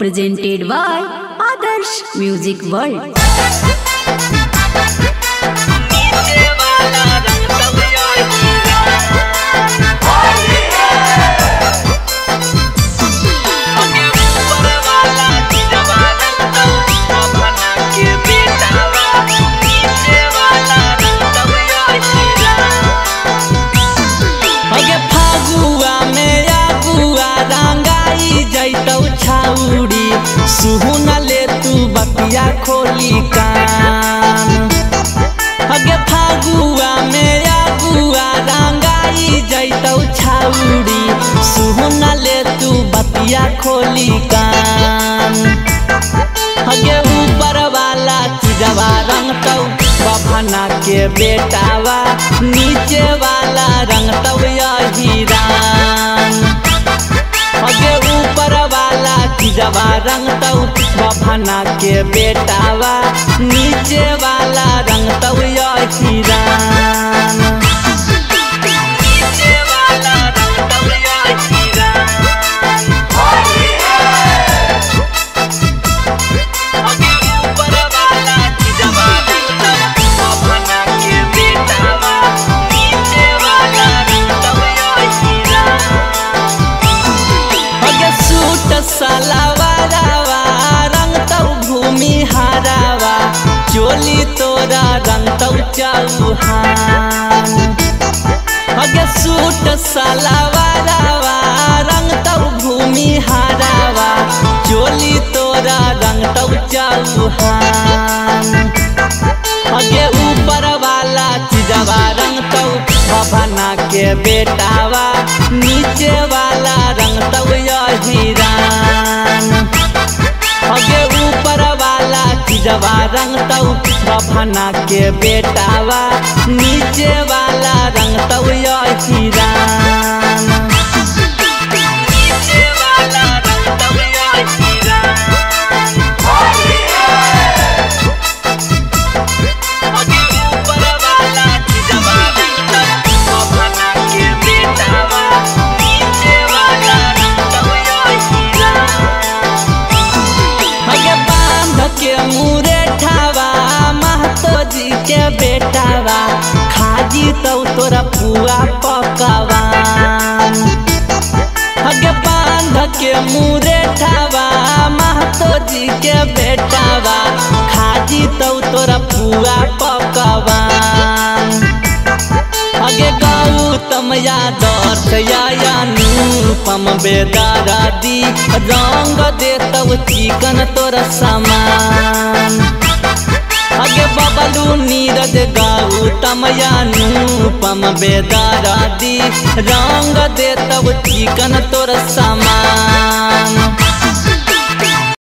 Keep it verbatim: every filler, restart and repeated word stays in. presented by Aadarsh Music World. सुहुना ले तू बतिया खोली कान अगे फागुआ में आगुआ रंगाई जैतौ छाउड़ी सुहुना ले तू बतिया खोली कान अगे ऊपर वाला चिजवा रंगतौ बभना के बेटावा नीचे वाला रंगतौ यही रान अगे ऊपर वाला चिजवा रंगतौ बभना के बेटावा नीचे वाला रंगतौ यही रान चोली तोरा रंगतौ चौहान अगे सूट सलावा रावा रंगतौ भूमि हारावा चोली तोरा रंगतौ चौहान अगे ऊपर वाला चिजवा रंगतौ भभना के बेटावा नीचे वाला रंगतौ यही रान अगे ऊपर वाला चिजवा रंगतौ बभना के बेटावा नीचे वाला रंगतौ यही रान बेटावा खाजी तौ तोरा पुआ पकवान अगे बांध के मुरे ठावा महतो जी के बेटावा खाजी तौ तोरा पुआ पकवान अगे गौतम आदर्श अनुपम बेदर्दी रंग देतौ चिकन तोरा सामान अगे बबलू नीरज गौतम अनुपम बेदर्दी रंग देतौ चिकन तोर सामान।